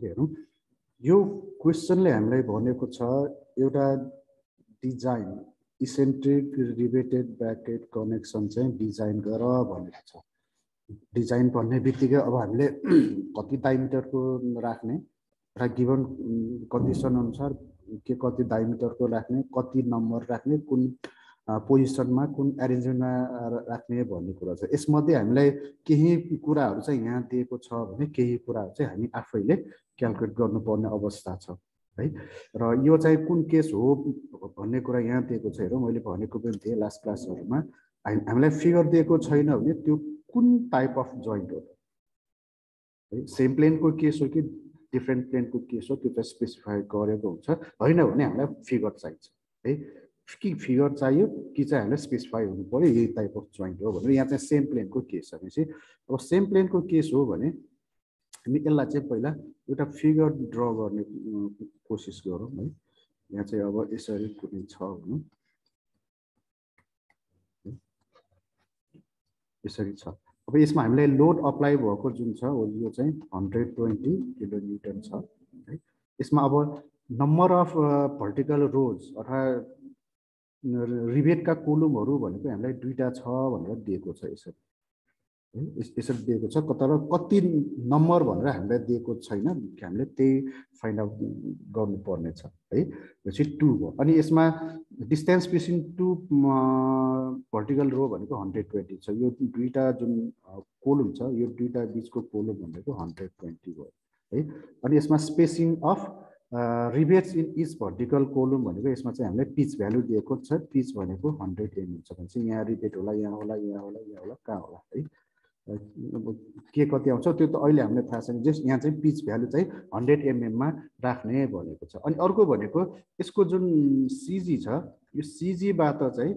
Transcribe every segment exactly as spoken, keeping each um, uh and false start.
हेरौं यो क्वेशनले हामीलाई भनेको छ एउटा design eccentric riveted bracket connection चाहिँ डिजाइन गर भनेको छ। डिजाइन भन्ने बित्तिकै अब हामीले कति डायमिटरको राख्ने र गिवन कन्डिसन अनुसार के कति डायमिटरको राख्ने, कति नम्बर राख्ने, कुन पोजिसनमा कुन अरेन्जमेन्टमा राख्ने भन्ने कुरा छ। यसमध्ये हामीलाई केही कुराहरु चाहिँ यहाँ दिएको छ भने केही कुराहरु चाहिँ हामी आफैले क्याल्कुलेट गर्नुपर्ने अवस्था छ है। र यो चाहिँ कुन केस हो भन्ने कुरा यहाँ दिएको छ। हेरौं मैले भनेको पनि थिए लास्ट क्लासहरुमा हामीलाई फिगर दिएको छैन भने त्यो कुन टाइप अफ जोइन्ट हो है, सेम प्लेन को केस हो कि डिफरेन्ट प्लेन को केस हो त्यो स्पेसिफाई गरेको हुन्छ। हैन भने हामीलाई फिगर चाहिन्छ है, कि फिगर चाहियो कि चाहिँ हामीले स्पेसिफाई हुनु पर्यो यही टाइप अफ जोइन्ट हो भनेर। यहाँ चाहिँ सेम प्लेन को केस हो भनेपछि अब सेम प्लेन को केस हो भने हामी यसलाई चाहिँ पहिला एउटा फिगर ड्रा गर्ने कोशिश गरौँ है। यहाँ चाहिँ अब यसरी कुनै छ भन्नु यसरी छ। अब यसमा हामीले लोड अप्लाई भएको जुन छ यो चाहिँ एक सय बीस किलोन्यूटन छ है। यसमा अब नम्बर अफ भर्टिकल रोज अर्थात रिबेट का कोलमहरु भनेको हामीलाई दुईटा छ भनेर दिएको छ यसरी है। यसरी दिएको छ तर कति नम्बर भनेर हामीलाई दिएको छैन, हामीले त्यही फाइन्ड आउट गर्नु पर्ने छ है। यो चाहिँ टू हो अनि यसमा distance between two vertical row भनेको एक सय बीस छ। यो दुईटा जुन कोलम छ यो दुईटा बीचको कोलम भनेको एक सय बीस हो है। अनि यसमा spacing of rivets in each vertical column भनेको यसमा चाहिँ हामीले पिच भ्यालु दिएको छ। पिच भनेको एक सय एम हुन्छ भने चाहिँ यहाँ रिबेट होला, यहाँ होला, यहाँ होला, यहाँ होला, कहाँ होला है। अब के कति आउँछ त्यो त अहिले हामीले थाहा छैन। जस्ट यहाँ चाहिँ पिच भ्यालु चाहिँ एक सय एमएम मा राख्ने भनेको छ। अनि अर्को भनेको यसको जुन सिजी छ यो सिजीबाट चाहिँ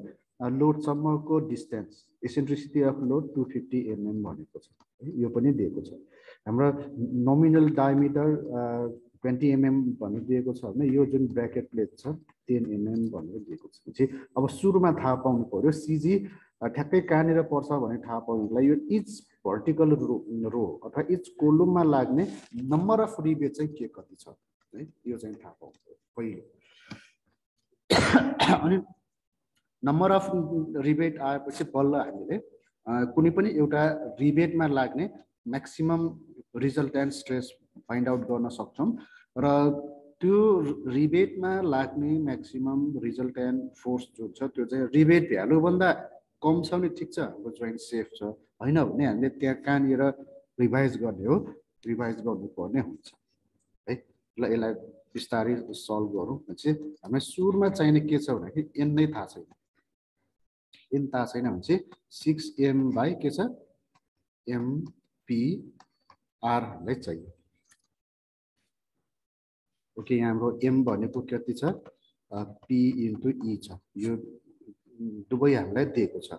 लोडसम्मको डिस्टेन्स एसेन्ट्रिसिटी अफ लोड दुई सय पचास एमएम भनेको छ। यो पनि दिएको छ। हाम्रो नोमिनल डायमिटर बीस एमएम भनेर दिएको छ भने यो जुन ब्रैकेट प्लेट छ दस एमएम भनेर दिएको छ। पछि अब सुरुमा थाहा पाउनु पर्यो सिजी ठ्याक्कै कहाँनिर पर्छ भने थाहा पाउनुलाई यो इच भर्टिकल रो रो अथवा इच कोलममा लाग्ने नम्बर अफ रिबेट चाहिँ के कति छ है यो चाहिँ थाहा पाउनु पर्यो पहिलो। अनि नम्बर अफ रिबेट आएपछि बल्ल हामीले कुनै पनि एउटा रिबेटमा लाग्ने maximum resultant stress find out गर्न सक्छौं र त्यो रिबेटमा लाग्ने मैक्सिमम रिजल्टेन्ट फोर्स जो छ त्यो चाहिँ रिबेट भ्यालु भन्दा कम छ भने ठीक छ हाम्रो जोइन्ट सेफ छ, हैन भने हामीले त्यहाँ कहाँनिर रिभाइज गर्ने हो रिभाइज गर्नुपर्ने हुन्छ है। ल यसलाई बिस्तारै सल्भ गरौँ। भनेपछि हामीलाई सुरुमा चाहिने के छ भने एन नै थाहा छैन। एन थाहा छैन भने चाहिँ सिक्स एम बाई के छ एम पी आर हामीलाई चाहियो। ओके यहाँ हाम्रो एम भनेको कति छ पी इन्टु ई छ यो दुवै हामीलाई दिएको छ।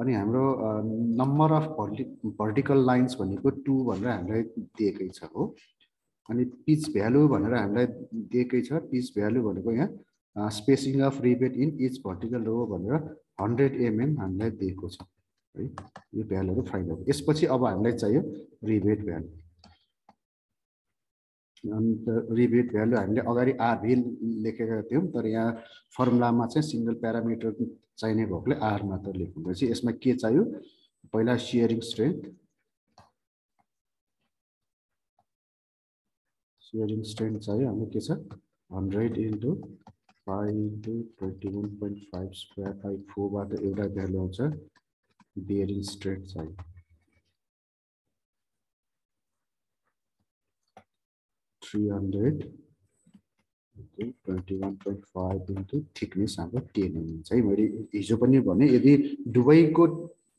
अनि हाम्रो number of verti vertical lines भनेको टू भनेर हामीलाई दिएकै छ हो। अनि पिच भ्यालु भनेर हामीलाई दिएकै छ। पिच भ्यालु भनेको यहाँ spacing of rivet in each vertical row भनेर हन्ड्रेड एमएम हामीलाई दिएको छ है। यो भ्यालुहरू फाइन्ड आउट। यसपछि अब हामीलाई चाहियो रिबेट भ्यालु। अन्त रिबेट भ्यालु हामीले अगाडि आरभी लेखेका थियौँ तर यहाँ फर्मुलामा चाहिँ सिंगल प्यारामिटर चाहिने भएकोले आर मात्र लेख्नुपर्छ। यसमा के चाहियो पहिला सियरिङ स्ट्रेन्थ। सियरिङ स्ट्रेन्थ चाहियो हाम्रो के छ hundred into five into twenty one point five square by फोरबाट एउटा भ्यालु आउँछ। बेयरिङ स्ट्रेन्थ चाहियो three hundred twenty one point five into thickness हम टेन एम है। मैं हिजो पनि भने यदि दुबई को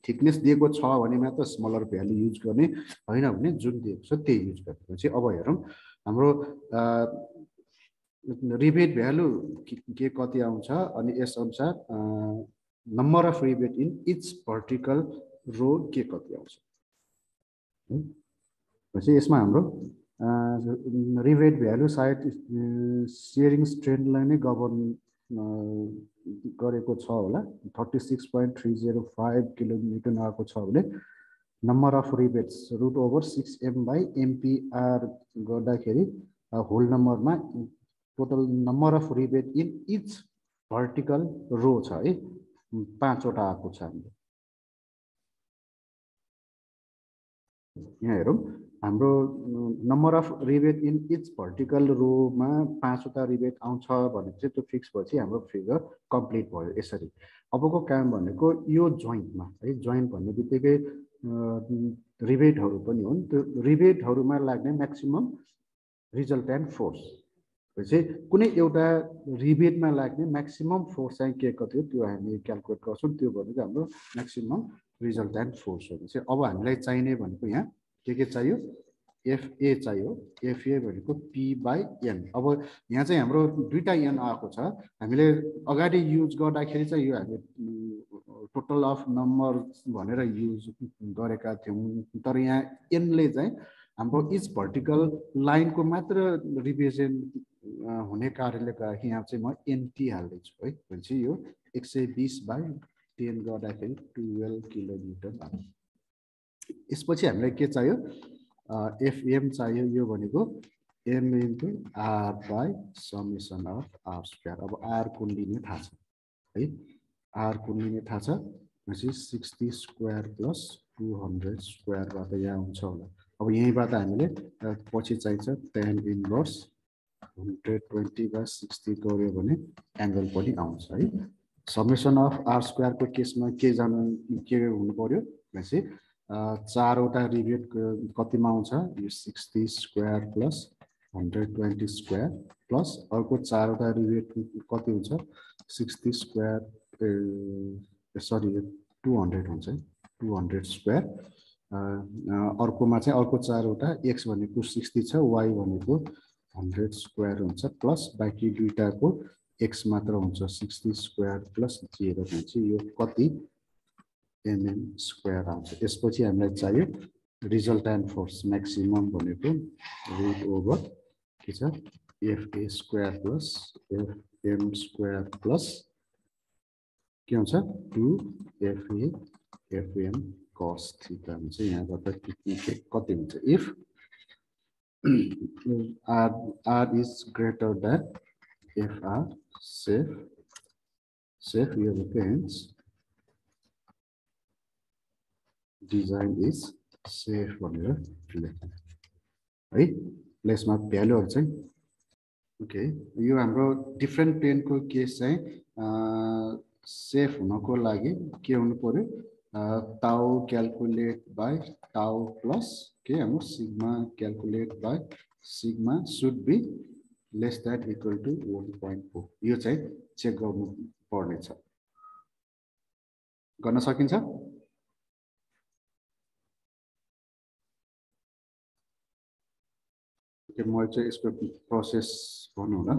थिकनेस दिएको छ भने मात्र स्मलर भ्यालु यूज करने हैन भने जुन दिएको छ त्यही यूज गर्ने। अब हेरौं हाम्रो रिबेट भ्यालु के कति आउँछ अनि यस अनुसार number of rivet in each vertical row के कति आउँछ। यसमा हाम्रो रिबेट भ्यालु सायद सियरिङ स्ट्रेन्थलाई नै गभर्न गरेको छ होला। Thirty six point three zero five kilo newton आएको छ भने number of rebates root over six m by M P R garदाखेरि whole number ma total number of rebate in each vertical row cha hai five wata aako cha यहाँ हेरौं हाम्रो number of rivet in each vertical row मा पाँच वटा rebate आउँछ भने चाहिँ त्यो फिक्स भएपछि हाम्रो फिगर कम्प्लिट भयो। यसरी अबको काम भनेको यो जोइन्टमा है, जोइन्ट भन्नेबित्तिकै रिबेटहरु पनि हुन्, त्यो रिबेटहरुमा लाग्ने म्याक्सिमम रिजल्टेन्ट फोर्स चाहिँ कुनै एउटा रिबेटमा लाग्ने म्याक्सिमम फोर्स चाहिँ के कति हो त्यो हामी क्याल्कुलेट गर्छौं। त्यो भनेको हाम्रो म्याक्सिमम रिजल्टेन्ट फोर्स हो। अब हामीलाई चाहिने भनेको यहाँ के के चाहियो, एफए चाहियो। एफए भनेको पी बाई एन। अब यहाँ चाहिँ हाम्रो दुईटा एन आएको छ, हामीले अगाडि युज गर्दाखेरि चाहिँ यो हामी टोटल अफ नम्बर भनेर युज गरेका थियौँ, तर यहाँ एनले चाहिँ हाम्रो इच भर्टिकल लाइनको मात्र रिभिजन हुने कारणले गर्दाखेरि यहाँ चाहिँ म एनटी हाल्दैछु है। भनेपछि यो एक सय बिस बाई टेन गर्दाखेरि बाह्र किलोमिटर आउँछ। यसपछि हामीलाई के चाहियो, एफएम चाहियो। यो भनेको M into R by summation of R square. अब आर कुन लिने थाहा छ है, आर कुन लिने थाहा छ भनेपछि sixty square plus two hundred स्क्वायरबाट यहाँ हुन्छ होला। अब यहीँबाट हामीले पछि चाहिन्छ tan inverse hundred twenty by sixty गऱ्यो भने एङ्गल पनि आउँछ है। समेसन अफ आर स्क्वायर को केसमा के जानु के हुनु पर्यो भनेपछि चारवटा रिबेट कतिमा आउँछ, यो sixty square plus hundred twenty square plus अर्को चारवटा रिबेट कति हुन्छ, sixty square sorry two hundred हुन्छ, टू हन्ड्रेड स्क्वायर। अर्कोमा चाहिँ अर्को चारवटा, एक्स भनेको सिक्सटी छ, वाई भनेको हन्ड्रेड स्क्वायर हुन्छ, प्लस बाँकी दुईवटाको एक्स मात्र हुन्छ सिक्सटी स्क्वायर प्लस जीरो, यो कति एमएम स्क्वायर आउँछ। यसपछि हामीलाई चाहियो रिजल्टेन्ट फोर्स, म्याक्सिमम भनेको रुट ओभर के छ FA square plus FM square plus के हुन्छ two FA FM cos theta हुन्छ। यहाँबाट कति हुन्छ, if R R is greater than F R safe safe here depends design is safe भनेर लेख्नु है। प्लेसमा भ्यालुहरु चाहिँ ओके, यो हाम्रो डिफरेन्ट प्लेन को केस चाहिँ सेफ हुनको लागि के हुनु पर्यो, tau calculate by tau plus के हाम्रो sigma calculate by sigma should be less that equal to one point four. यो चाहिँ चेक गर्नु पर्ने छ, गर्न सकिन्छ। के म चाहिँ यसको प्रोसेस भन्नु होला।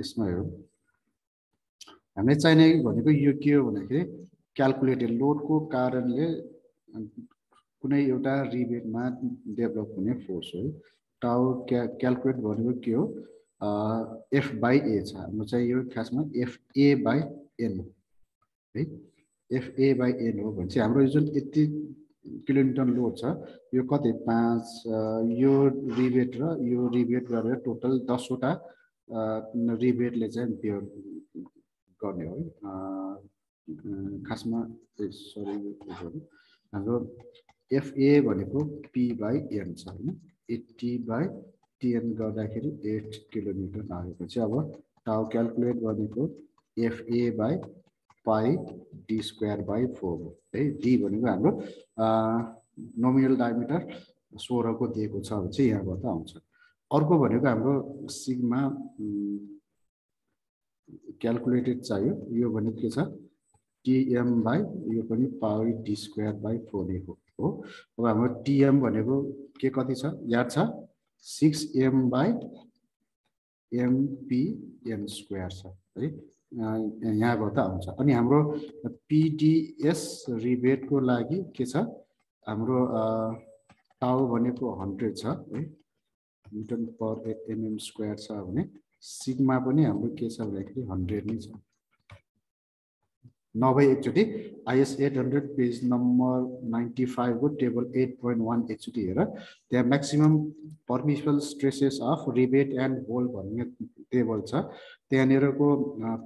यसमा हेरौँ, हामीले चाहिने भनेको यो के हो भन्दाखेरि क्याल्कुलेटेड लोडको कारणले कुनै एउटा रिबेटमा डेभलप हुने फोर्स हो। टाउ क्या क्याल्कुलेट भनेको के हो, एफ बाई ए छ हाम्रो चाहिँ, यो खासमा एफए बाई एन हो है। एफए बाई एन हो भने चाहिँ हाम्रो जुन यति किलोन्युटन लोड छ यो कति पाँच, यो रिबेट र यो रिबेट गरेर टोटल दसवटा रिबेटले चाहिँ बेयर गर्ने हो है। खासमा सरी हाम्रो एफए भनेको पी बाई एन छ होइन, एट्टी बाई टेन गर्दाखेरि एट किलोमिटर आएपछि अब टाउ क्याल्कुलेट भनेको FA by pi D square by four हो है। डी भनेको हाम्रो नोमिनल डायमिटर सोह्र को दिएको छ भने चाहिँ यहाँबाट आउँछ। अर्को भनेको हाम्रो सिग्मा क्याल्कुलेटेड चाहियो। यो भनेको के छ, टीएम बाई यो पनि pi D square by four हो। अब हाम्रो टीएम भनेको के कति छ याद छ, six M by MPN square छ है, यहाँबाट आउँछ। अनि हाम्रो पिडिएस रिबेटको लागि के छ, हाम्रो टाउ भनेको हन्ड्रेड छ है, न्युटन पर एमएम स्क्वायर छ भने सिग्मा पनि हाम्रो के छ भन्दाखेरि हन्ड्रेड नै छ। नौ भाई एक चोटी IS eight hundred page number ninety-five को टेबल eight point one एक चोटी है रा त्याग maximum permissional stresses of rivet and hole बन्ने टेबल सा त्याग नेरा को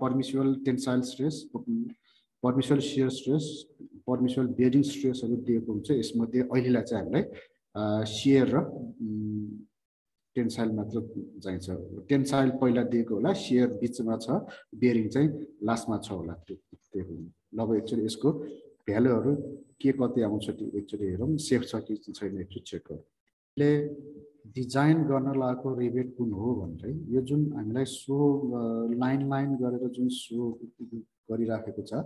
permissional tensile stress permissional shear stress permissional bearing stress अलग दिए को उनसे इसमें दे ऑयलिला चाहिए ना शियर रा टेंसाइल मतलब जाइन सा टेंसाइल पहला दिए को ला शियर बीच में अच्छा बेयरिंग जाइन लास्ट में अच्छा होला लव एक्चुअली इसको पहले और क्या कहते हैं आमूसटी एक्चुअली हम safe site side actually check कर ले डिजाइन करना लाखों रिबेट कुन हो बन रही ये जोन अम्लाइ सो लाइन लाइन करे तो जोन सो करी रखे कुछ आ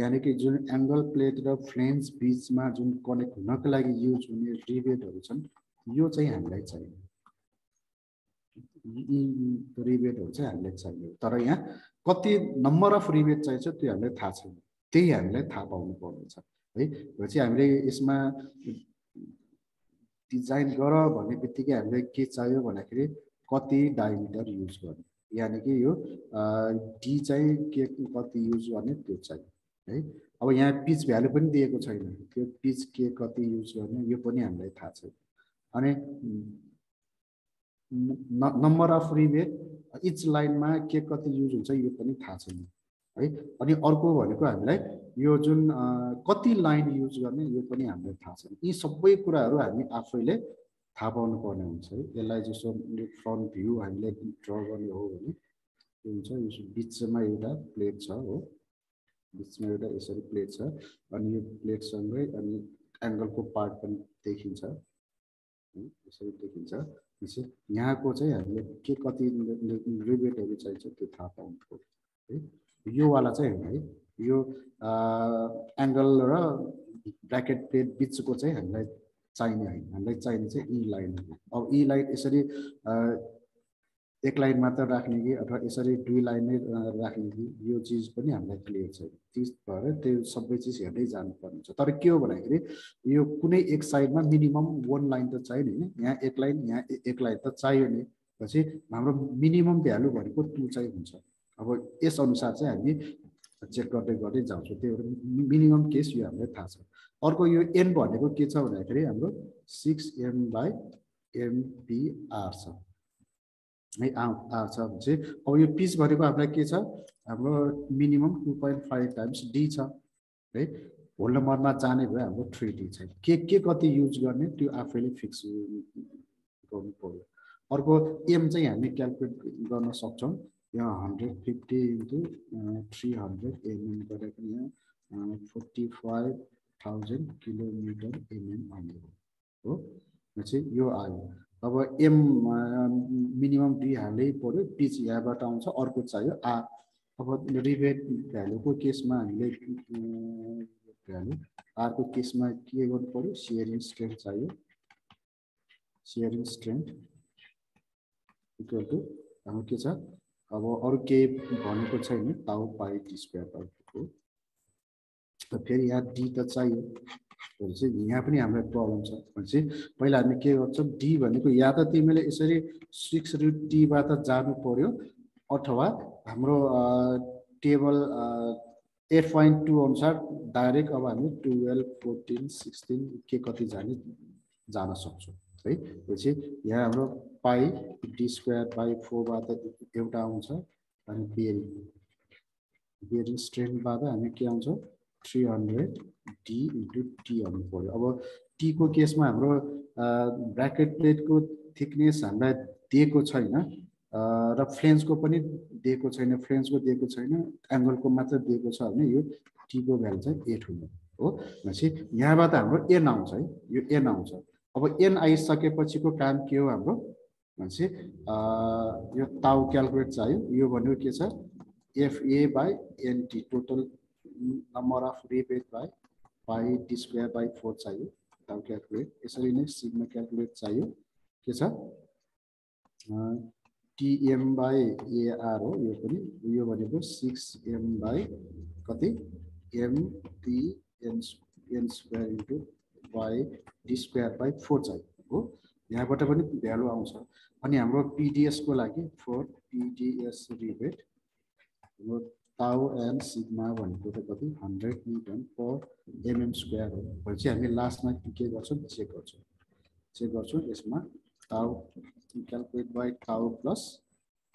यानी कि जोन एंगल प्लेट का फ्लेंस बीच में जोन कनेक्ट ना कर लायक यूज़ होने रिबेट हो चुन यो चाहिए अम्लाइ चाहिए रिबेट हो चाहिए अम्लाइ चाहिए तरह यहाँ कती नंबर ऑफ रिबेट चाहिए तो यामले था चाहिए ते यामले था पाऊँ पाऊँ चाहिए वैसे यामले इसमें डिजाइन करो बने बिती के यामले किस चाहिए बने के लिए कती डायमीटर यूज़ करने यानी कि यो डी चाहिए के कती यूज़ करने तो चाहिए अब यहाँ पीस वैल्यू पन दिए को चाहिए ना कि पीस के कती यूज़ करने ये पनी यामले था चाहिए अने नंबर ऑफ रिबेट इस लाइन में क्या कती यूज़ होता है ये पनी था चलने भाई अन्य और कोई वाले को हमले यो जोन कती लाइन यूज़ करने ये पनी हमले था चलने ये सब भी पूरा आरो हमने आप फिले था पावन करने उनसे ये लाइन जैसे फ्रंट व्यू हमले ड्रॉ करने हो गए उनसे ये बीच में ये डा प्लेट सा हो बीच में ये डा ऐसा प्लेट सा अन्य प्लेट संगे अन्य एंगल को पार्ट पन देखिं सा ऐसा देखिं सा इसे यहाँ को चाहिए हमले के कती रिबेट हो चाहिए चाहिए तो था पाउंड को यो वाला चाहिए भाई यो एंगल रा ब्रैकेट पे बीच को चाहिए हमले चाहिए है हमले चाहिए से ई लाइन और ई लाइन इसलिए एक लाइन मात्र रखने की अथवा इसलिए दो लाइन में रखने की यो चीज पर नहीं हमले क्लियर चाहिए चीज पर तो सब भी चीज याद ही जान पड़नी चाहिए तार क्यों बनाएंगे यो कुने एक साइड में मिनिमम वन लाइन तो चाहिए नहीं यहाँ एक लाइन यहाँ एक लाइन तो चाहिए नहीं वैसे हमारे मिनिमम वैल्यू बनी को टू चाहिए होना अब इस अनुसार से हमें चेक करते करते जांच होती है और मिनिमम केस ये हमने था सर और को ये एन बने को कितना बनाएंगे हम लोग six M by M P R sir नहीं आम आर सर मुझे और ये पीस बने को हमने किया हम लोग minimum two point five times D था राइट बोलना मरना जाने को हम लोग three डी था के के कती यूज़ करने तो आप फिर फिक्स करने पड़े और को एम चाहिए हमें कैलकुलेट करना सकते हैं यहाँ one hundred fifty into three hundred mm पर रखने हैं forty-five thousand किलोमीटर एमएम आने को मुझे यो आया अब एम मिनिमम डी हाले पड़े पीस यहाँ पर टाउन सा और कुछ चाहिए आ अब रिबेट पहले को केस में ले पहले आर को केस में किए गए पड़े शेयरिंग स्ट्रेंथ चाहिए शेयरिंग स्ट्रेंथ इक्वल टू हम क्या सा अब और के बने को चाहिए ताऊ पाई डिस्प्ले पर को तो फिर यहाँ डी तो चाहिए तो इसे यहाँ पे हमें प्रॉब्लम सा वैसे पहले आदमी के और सब डी बने को या तो तीन में ले इसलिए सिक्स रूट डी बात जाने पड़े अथवा हमरो टेबल eight point two अनुसार डायरेक्ट अब हमें twelve, fourteen, sixteen के कती जाने जाना सकते हैं वैसे यह हमरो pi D square pi four बात एक डाउन सा अने बेरिंग बेरिंग स्ट्रेन बात हमें क्या answer three hundred D into T आने पड़े अब टी को केस में हमरो ब्रैकेट प्लेट को थिकनेस हमें दे को चाहिए ना र फ्लेंस को पनी देखो चाहिए फ्लेंस को देखो चाहिए एंगल को मतलब देखो चाहिए ये टी को वैल्यू चाहिए eight होगा ओ वैसे यहाँ बात है हम लोग n आउंस है ये n आउंस है अब n आई सके पची को काम किया हुआ हम लोग वैसे ये ताऊ कैलकुलेट चाहिए ये बने क्या sir f a by n t total number of rivet by by t square by four चाहिए ताऊ कैलकुलेट इसलिए इन्हें सिग्मा कैलकुलेट चाहिए क्या सर Tm by Ar हो ये पनी ये वाले को six m by कती m t n n square into by d square by four चाहिए हो यहाँ पर तो पनी वैल्यू आउंसा अन्य हमरो P D S को लाके four P D S rivet हमरो tau L sigma one to the hundred Newton for mm square root. But last night we also check also. Check also is my tau calculate by tau plus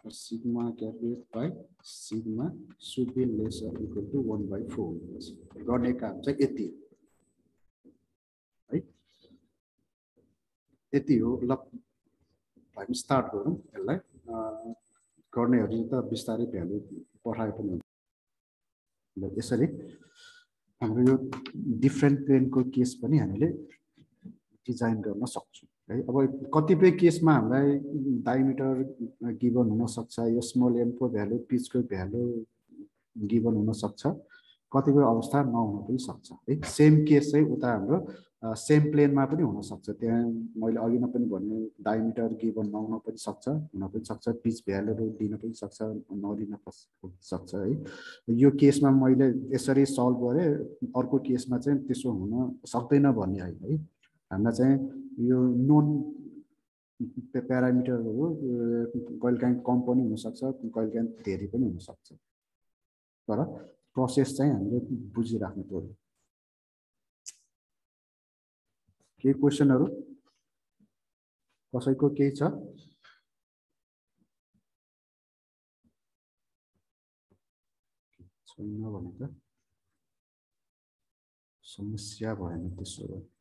or sigma calculate by sigma should be less or equal to one by four. Got a cap check eighty. Right? Eighty I'm start going like uh corner bistari value for hyperlink. Sorry, I'm different plane code case bunny and design gonna suction. Right? About copy case ma'am, like diameter given no sucha, your small M four value, P square value given no sucha, copyware all star now sucha. Same case say with Uh, same plane map only one structure. Then while again upon diameter given noun upon structure, noun structure piece value din upon structure, noun din upon structure. Your case ma'am while SRE solve करे और कोई case में चाहिए तीसरा होना सकते ना बनी आई भाई. हमने चाहिए यो known parameter वो कोई कहीं component हो सकता, कोई कहीं theory पनी हो सकता. पर process चाहिए हमने बुझी रखने पड़े. के क्वेश्चन हरु कसैको केही छ छैन भने त समस्या भएन त्यसो भए